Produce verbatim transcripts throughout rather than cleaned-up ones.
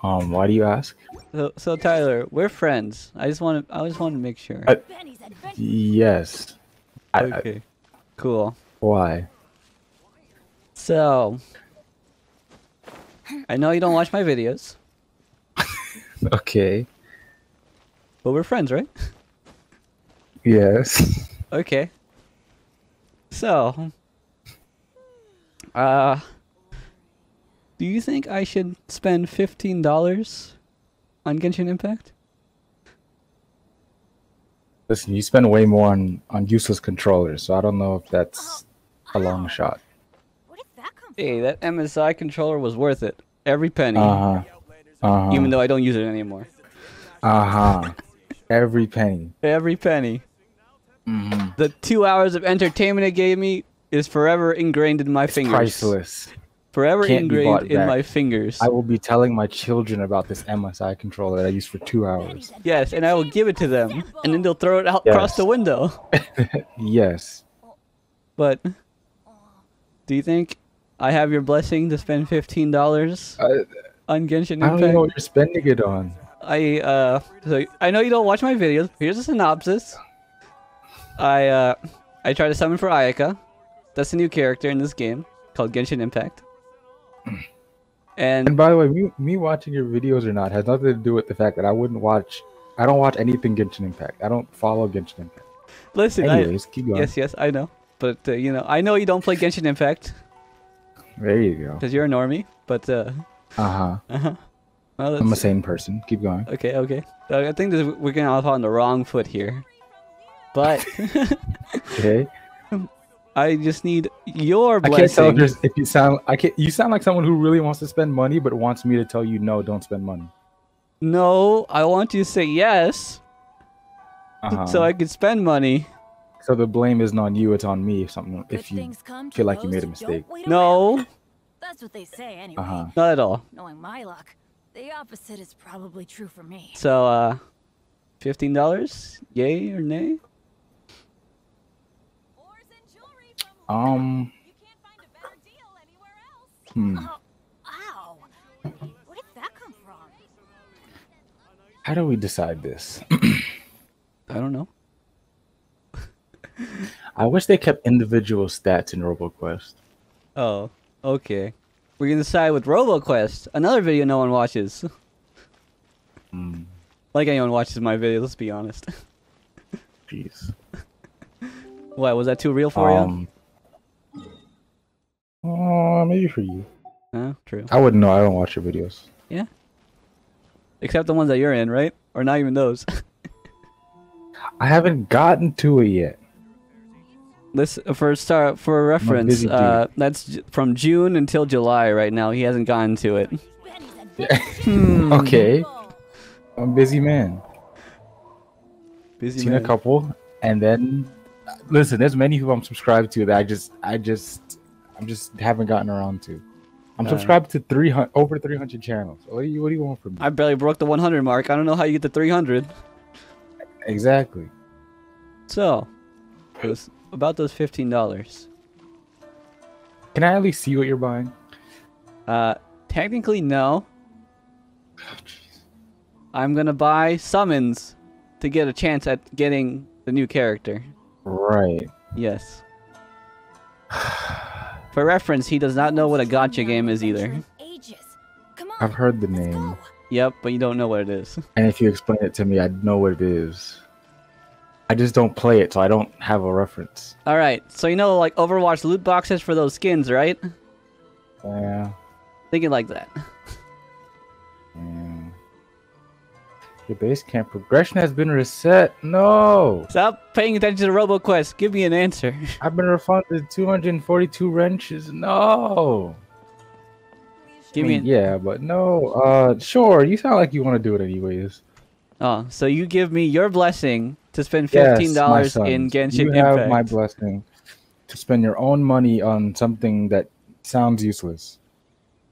Um, why do you ask? So, so Tyler, we're friends. I just want to, I just want to make sure. Uh, yes. Okay. I, I, cool. Why? So, I know you don't watch my videos. Okay. But we're friends, right? Yes. Okay. So, uh, do you think I should spend fifteen dollars on Genshin Impact? Listen, you spend way more on, on useless controllers, so I don't know if that's a long shot. Where did that come from? Hey, that M S I controller was worth it. Every penny. Uh-huh. Uh-huh. Even though I don't use it anymore. Uh-huh. Every penny. Every penny. Mm-hmm. The two hours of entertainment it gave me is forever ingrained in my it's fingers. Priceless. Forever Can't ingrained in my fingers. I will be telling my children about this M S I controller that I used for two hours. Yes, and I will give it to them, and then they'll throw it out yes. across the window. Yes. But do you think I have your blessing to spend fifteen dollars on Genshin Impact? I don't even know what you're spending it on. I uh, so I know you don't watch my videos. Here's a synopsis. I uh, I try to summon for Ayaka. That's a new character in this game called Genshin Impact. And, and by the way, me, me watching your videos or not has nothing to do with the fact that I wouldn't watch, I don't watch anything Genshin Impact. I don't follow Genshin Impact. Listen, anyways, I, keep going. Yes, yes, I know. But, uh, you know, I know you don't play Genshin Impact. There you go. Because you're a normie, but, uh... Uh-huh. Uh-huh. Well, I'm the same person. Keep going. Okay, okay. So I think this, we're getting off on the wrong foot here. But... Okay. I just need your blessing. I can't tell if, there's, if you sound. I can't. You sound like someone who really wants to spend money, but wants me to tell you no, don't spend money. No, I want you to say yes, uh-huh. so I can spend money. So the blame isn't on you; it's on me. If something, Good if you feel like you made a mistake. No. That's what they say, anyway. Uh-huh. Not at all. Knowing my luck, the opposite is probably true for me. So, uh, fifteen dollars? Yay or nay? Um. You can't find a better deal anywhere else. Hmm. Oh, wow. Where did that come from? How do we decide this? I don't know. I wish they kept individual stats in RoboQuest. Oh, okay. We can decide with RoboQuest, another video no one watches. Mm. Like anyone watches my videos, let's be honest. Jeez. What, was that too real for um, you? Oh, uh, maybe for you. Oh, true. I wouldn't know. I don't watch your videos. Yeah. Except the ones that you're in, right? Or not even those. I haven't gotten to it yet. Listen, for start, for reference, uh, that's from June until July right now. He hasn't gotten to it. hmm. Okay. I'm a busy man. Busy Seen man. Seen a couple, and then listen. There's many who I'm subscribed to that I just, I just. I'm just haven't gotten around to. I'm uh, subscribed to three hundred over three hundred channels. What do you What do you want from me? I barely broke the one hundred mark. I don't know how you get to three hundred. Exactly. So, it was about those fifteen dollars. Can I at least see what you're buying? Uh, technically no. Oh, geez. I'm gonna buy summons to get a chance at getting the new character. Right. Yes. For reference, he does not know what a gacha game is either. I've heard the name. Yep, but you don't know what it is. And if you explain it to me, I'd know what it is. I just don't play it, so I don't have a reference. Alright, so you know like Overwatch loot boxes for those skins, right? Yeah. Thinking like that. Yeah. Your base camp progression has been reset. No! Stop paying attention to RoboQuest. Give me an answer. I've been refunded two hundred forty-two wrenches. No! Give I mean, me an... Yeah, but no. Uh, sure, you sound like you want to do it anyways. Oh, so you give me your blessing to spend fifteen dollars yes, in Genshin you Impact. You have my blessing to spend your own money on something that sounds useless.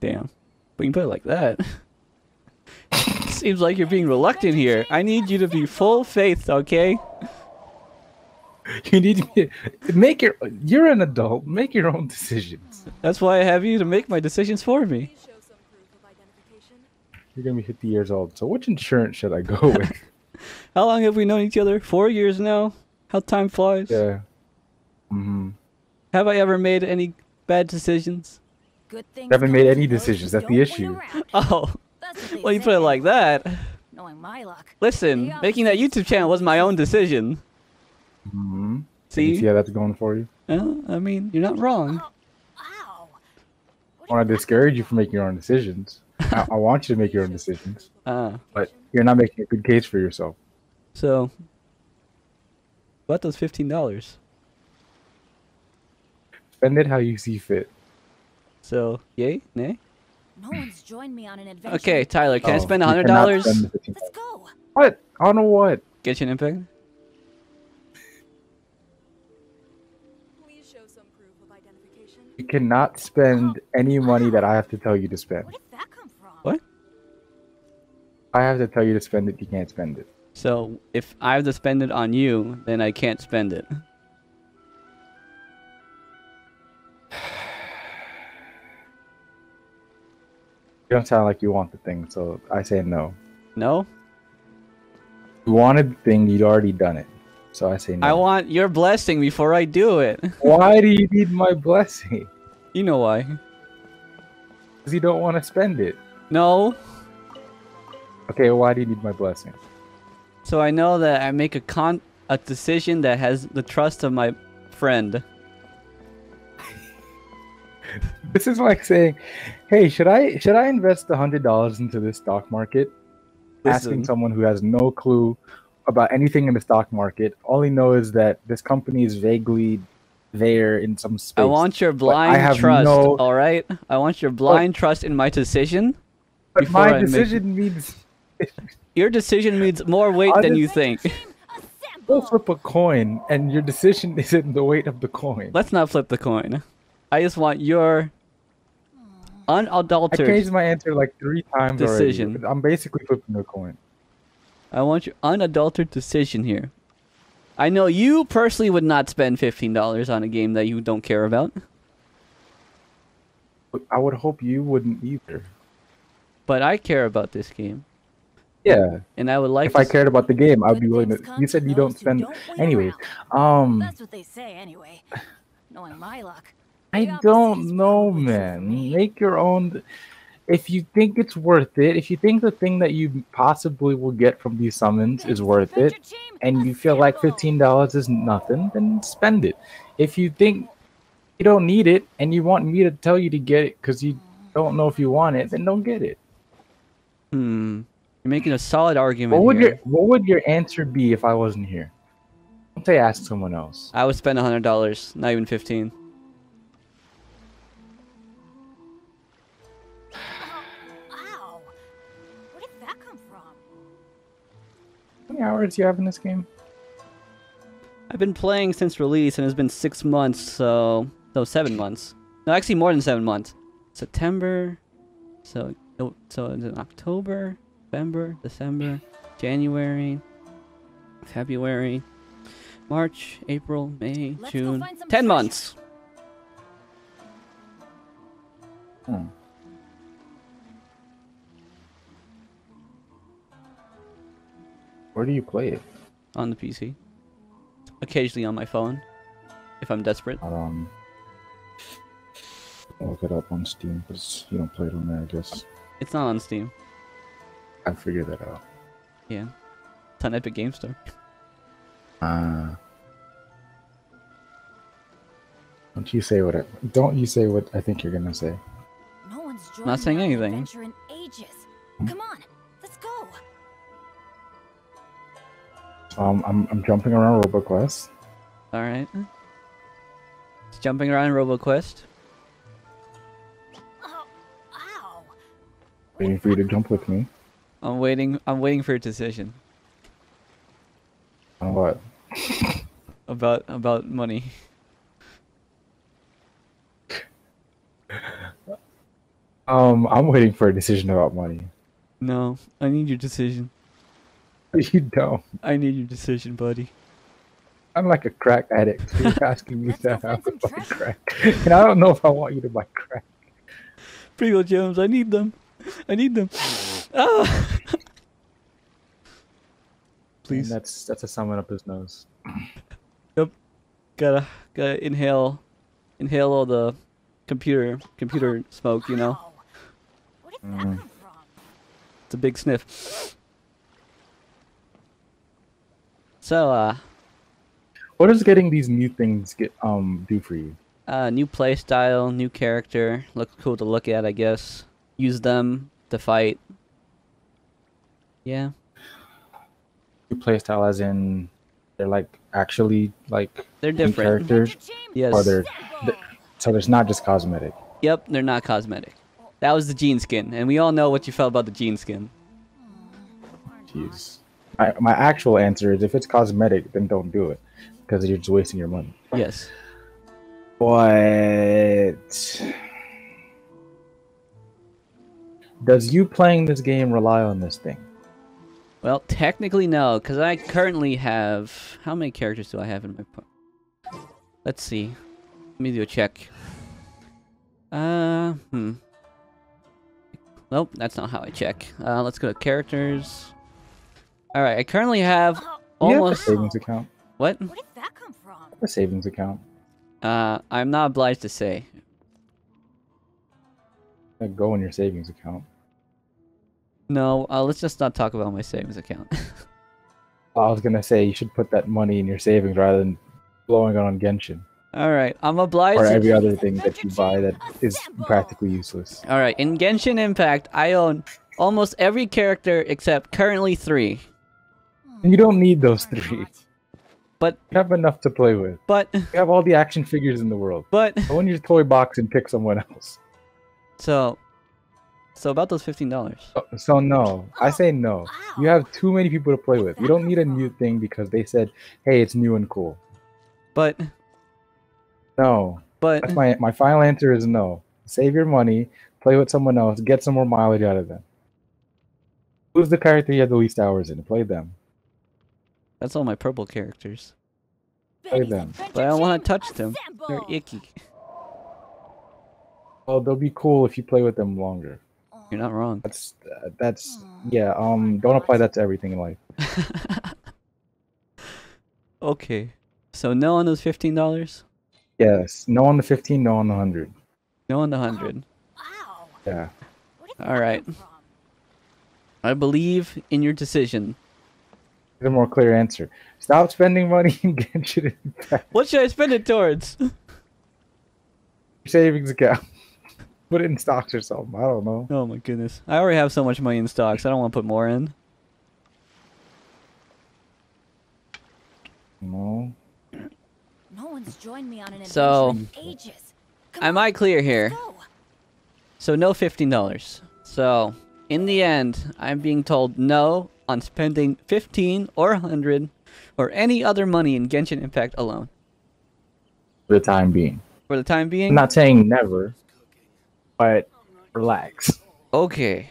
Damn. But you can put it like that. Seems like you're being reluctant here. I need you to be full faith, okay? You need to be, make your. You're an adult. Make your own decisions. That's why I have you to make my decisions for me. You're going to be fifty years old. So which insurance should I go with? How long have we known each other? Four years now? How time flies. Yeah. Mm-hmm. Have I ever made any bad decisions? Good thing I haven't made any decisions. That's the issue. Oh. Well, you put it like that. Knowing my luck. Listen, making that YouTube channel was my own decision. Mm-hmm. See? See how that's going for you? Well, I mean, you're not wrong. I want to discourage you from making your own decisions. I, I want you to make your own decisions. Uh, but you're not making a good case for yourself. So, what about those fifteen dollars? Spend it how you see fit. So, yay? Nay? No one's joined me on an adventure. Okay, Tyler, can oh, I spend one hundred dollars? Spend Let's go. What? On what? Genshin Impact? You cannot spend any money that I have to tell you to spend. Where did that come from? What? I have to tell you to spend it, you can't spend it. So, if I have to spend it on you, then I can't spend it. You don't sound like you want the thing, so I say no. No? You wanted the thing, you'd already done it. So I say no. I want your blessing before I do it. Why do you need my blessing? You know why. Because you don't want to spend it. No. Okay, why do you need my blessing? So I know that I make a con a decision that has the trust of my friend. This is like saying, hey, should I should I invest one hundred dollars into this stock market? Listen. Asking someone who has no clue about anything in the stock market. All he knows is that this company is vaguely there in some space. I want your blind trust, no... all right? I want your blind but, trust in my decision. But my decision make... means... Your decision means more weight I'll than just... you think. We'll flip a coin, and your decision isn't the weight of the coin. Let's not flip the coin. I just want your unadulterated... I changed my answer like three times decision. already. I'm basically flipping a coin. I want your unadulterated decision here. I know you personally would not spend fifteen dollars on a game that you don't care about. I would hope you wouldn't either. But I care about this game. Yeah. And I would like. If I cared about the game, I'd be willing to. You said you don't spend. Anyways, um. That's what they say anyway. Knowing my luck. I don't know, man. Make your own. If you think it's worth it, if you think the thing that you possibly will get from these summons is worth it, and you feel like fifteen dollars is nothing, then spend it. If you think you don't need it, and you want me to tell you to get it because you don't know if you want it, then don't get it. Hmm. You're making a solid argument what would here. Your, what would your answer be if I wasn't here? Don't say ask someone else. I would spend one hundred dollars, not even fifteen dollars. How many hours do you have in this game? I've been playing since release, and it's been six months, so... No, seven months. No, actually more than seven months. September... So, so it's in October, November, December, January, February, March, April, May, Let's June... Ten pressure. months! Hmm. Where do you play it? On the P C. Occasionally on my phone, if I'm desperate. Um, I'll look it up on Steam, because you don't play it on there, I guess. It's not on Steam. I figured that out. Yeah. It's on Epic Game Store. Uh, don't you say what I, don't you say what I think you're going to say. No one's joined not saying anything. In ages. Hmm? Come on, let's go. Um, I'm, I'm jumping around RoboQuest. Alright. It's jumping around RoboQuest. Oh, ow. Waiting for you to jump with me. I'm waiting, I'm waiting for your decision. On what? about, about money. um, I'm waiting for a decision about money. No, I need your decision. You don't. I need your decision, buddy. I'm like a crack addict. You're asking me to have to buy crack. And I don't know if I want you to buy crack. Pretty good gems. I need them. I need them. Oh. Please. And that's that's a summon up his nose. Yep. Gotta gotta inhale, inhale all the computer computer oh, smoke. You know. Wow. Where did that mm. come from? It's a big sniff. So uh. What does getting these new things get um do for you? Uh, new play style, new character, looks cool to look at, I guess. Use them to fight. Yeah. New play style, as in they're like actually like they're different characters. Yes. Or they're, they're, so there's not just cosmetic. Yep, they're not cosmetic. That was the Jean skin, and we all know what you felt about the Jean skin. Jeez. I, my actual answer is if it's cosmetic, then don't do it, because you're just wasting your money. Yes. But does you playing this game rely on this thing? Well, technically no, because I currently have... How many characters do I have in my... Let's see. Let me do a check. Uh, hmm. Nope, that's not how I check. Uh, let's go to characters. Alright, I currently have almost... You have a savings account. What? Where did that come from? A savings account. Uh, I'm not obliged to say. Go in your savings account. No, uh, let's just not talk about my savings account. I was gonna say you should put that money in your savings rather than blowing it on Genshin. Alright, I'm obliged or to... every other thing that you buy that is practically useless. Alright, in Genshin Impact, I own almost every character except currently three. You don't need those three. But you have enough to play with. But you have all the action figures in the world. But go in your toy box and pick someone else. So, so about those fifteen dollars. So, so no, I say no. Wow. You have too many people to play with. You don't need a new thing because they said, "Hey, it's new and cool." But no. But that's my my final answer is no. Save your money. Play with someone else. Get some more mileage out of them. Who's the character you have the least hours in? Play them. That's all my purple characters. Play them. But I don't want to touch them. They're icky. Well, they'll be cool if you play with them longer. You're not wrong. That's, uh, that's, yeah, um, don't apply that to everything in life. Okay. So no on those fifteen dollars? Yes. No on the fifteen, no on the one hundred. No on the one hundred. Wow. Yeah. All right. I believe in your decision. A more clear answer. Stop spending money and get it back. What should I spend it towards? Your savings account. Put it in stocks or something. I don't know. Oh my goodness. I already have so much money in stocks. I don't want to put more in. No. No one's joined me on an so, ages. Am I clear here? So no fifteen dollars. So in the end, I'm being told no on spending fifteen or one hundred or any other money in Genshin Impact alone. For the time being. For the time being? I'm not saying never, but relax. Okay.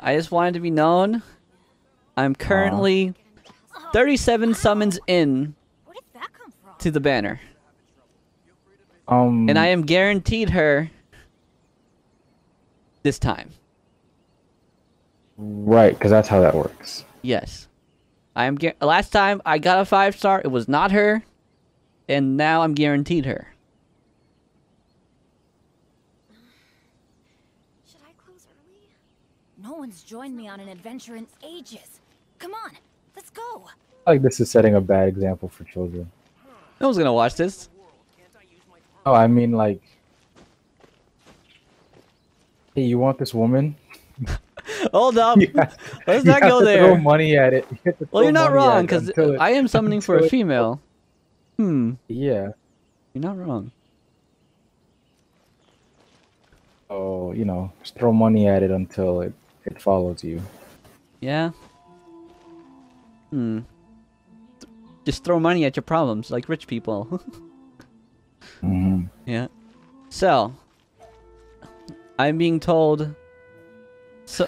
I just wanted to be known. I'm currently uh, thirty-seven summons in to the banner. Um, and I am guaranteed her this time. Right, because that's how that works. Yes. I'm last time I got a five star, it was not her, and now I'm guaranteed her. Should I close early? No one's joined me on an adventure in ages. Come on, let's go. I think this is setting a bad example for children. No one's gonna watch this. Oh, I mean, like, hey, you want this woman? Hold up. Have, Let's not go there. Throw money at it. You well, you're not wrong, because I am summoning for a female. It, hmm. Yeah. You're not wrong. Oh, you know, just throw money at it until it, it follows you. Yeah. Hmm. Just throw money at your problems, like rich people. mm-hmm. Yeah. So, I'm being told... So,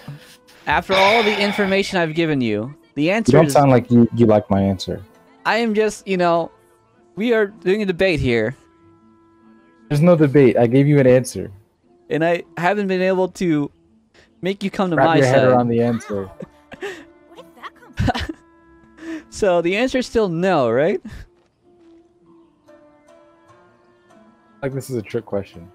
after all the information I've given you, the answer is... You don't sound like you, you like my answer. I am just, you know, we are doing a debate here. There's no debate. I gave you an answer. And I haven't been able to make you come to Wrap my your side. Head around the answer. Where did that come from? So the answer is still no, right? Like this is a trick question.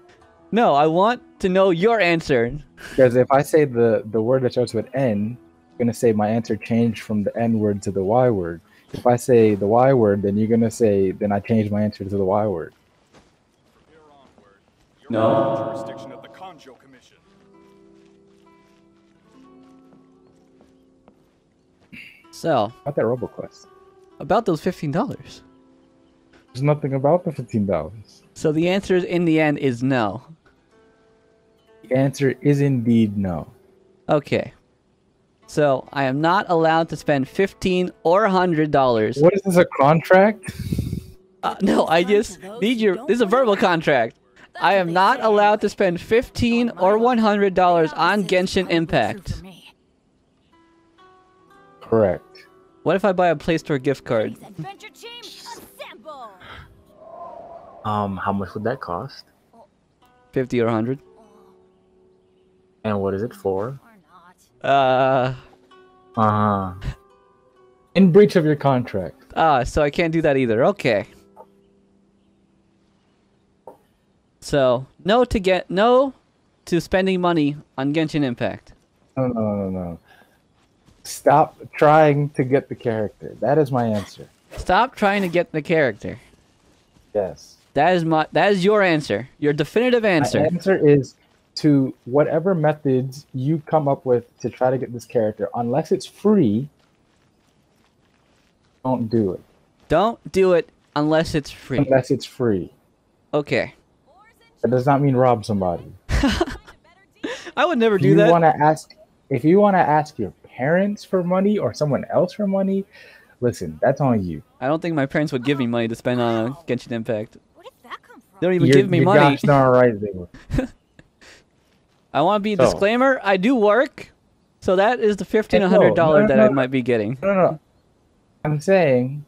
No, I want to know your answer. Because if I say the the word that starts with N, I'm gonna say my answer changed from the N word to the Y word. If I say the Y word, then you're gonna say then I changed my answer to the Y word. You're on word. You're no. On the jurisdiction of the Conjo Commission. So. About that RoboQuest. About those fifteen dollars. There's nothing about the fifteen dollars. So the answer in the end is no. The answer is indeed no. Okay. So I am not allowed to spend fifteen or a hundred dollars. What is this, a contract? Uh, no, I just need your. This is a verbal contract. I am not allowed to spend fifteen or one hundred dollars on Genshin Impact. Correct. What if I buy a Play Store gift card? Um, how much would that cost? Fifty or a hundred. And what is it for? Uh uh-huh. In breach of your contract. Ah, so I can't do that either. Okay. So no to get no to spending money on Genshin Impact. No no no no. Stop trying to get the character. That is my answer. Stop trying to get the character. Yes. That is my that is your answer. Your definitive answer. My answer is to whatever methods you come up with to try to get this character. Unless it's free, don't do it. Don't do it unless it's free. Unless it's free. Okay. That does not mean rob somebody. I would never if do you that. Wanna ask, if you want to ask your parents for money or someone else for money, listen, that's on you. I don't think my parents would give me money to spend on Genshin Impact. Where did that come from? They don't even you're, give me you're money. Gosh darn right they would. I want to be a so, disclaimer. I do work, so that is the fifteen hundred dollars no, no, no, that no, I might be getting. No, no, no. I'm saying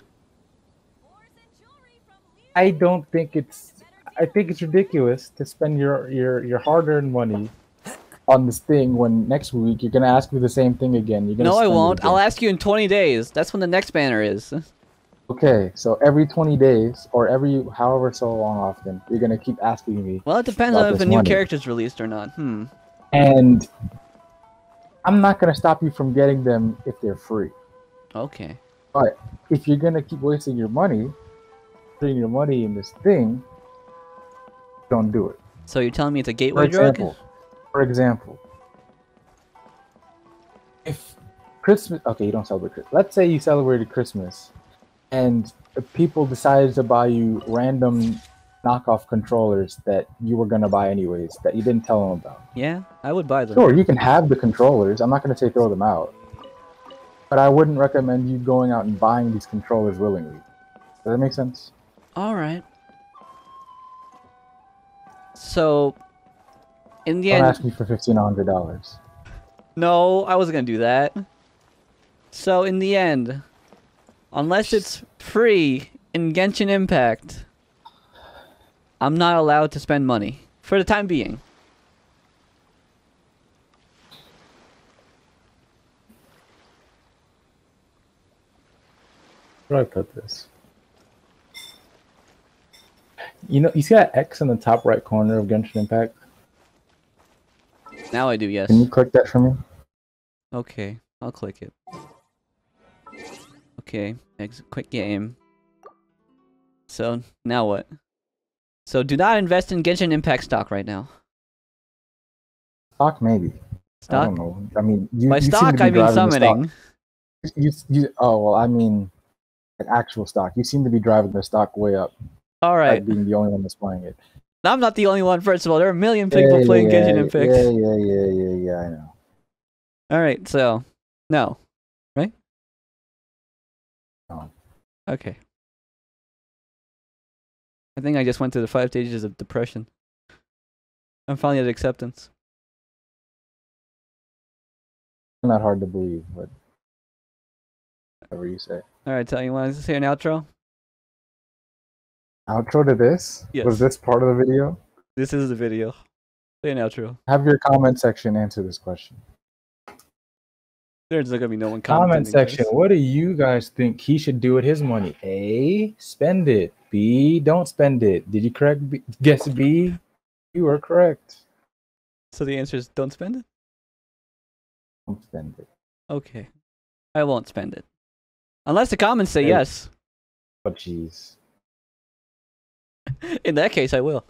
I don't think it's. I think it's ridiculous to spend your your your hard-earned money on this thing when next week you're gonna ask me the same thing again. You're gonna no, I won't. I'll ask you in twenty days. That's when the next banner is. Okay, so every twenty days or every however so long often, you're gonna keep asking me. Well, it depends on if a new character's released or not. Hmm. And I'm not gonna stop you from getting them if they're free. Okay. But if you're gonna keep wasting your money, putting your money in this thing, don't do it. So you're telling me it's a gateway drug? For example, if Christmas, okay, you don't celebrate Christmas. Let's say you celebrated Christmas. And people decided to buy you random knockoff controllers that you were going to buy anyways, that you didn't tell them about. Yeah, I would buy them. Sure, you can have the controllers. I'm not going to say throw them out. But I wouldn't recommend you going out and buying these controllers willingly. Does that make sense? All right. So, in the end... Don't ask me for fifteen hundred dollars. No, I wasn't going to do that. So, in the end... Unless it's free in Genshin Impact, I'm not allowed to spend money. For the time being. Where do I put this? You know, you see that X in the top right corner of Genshin Impact? Now I do, yes. Can you click that for me? Okay, I'll click it. Okay, exit quick game. So, now what? So, do not invest in Genshin Impact stock right now. Stock, maybe. Stock? I don't know. I mean, you, by you stock, I mean summoning. You, you, oh, well, I mean, an actual stock. You seem to be driving the stock way up. All right. By being the only one that's playing it. I'm not the only one, first of all. There are a million people yeah, playing yeah, Genshin Impact. Yeah, yeah, yeah, yeah, yeah, I know. All right, so, no. Okay. I think I just went through the five stages of depression. I'm finally at acceptance. Not hard to believe, but whatever you say. All right, tell you want to say an outro. Outro to this? Yes. Was this part of the video? This is the video. Say an outro. Have your comment section answer this question. There's gonna be no one commenting. Comment section. What do you guys think he should do with his money? A, spend it. B, don't spend it. Did you correct B? Guess B? You were correct. So the answer is don't spend it? Don't spend it. Okay. I won't spend it. Unless the comments say yes. Oh, jeez. In that case, I will.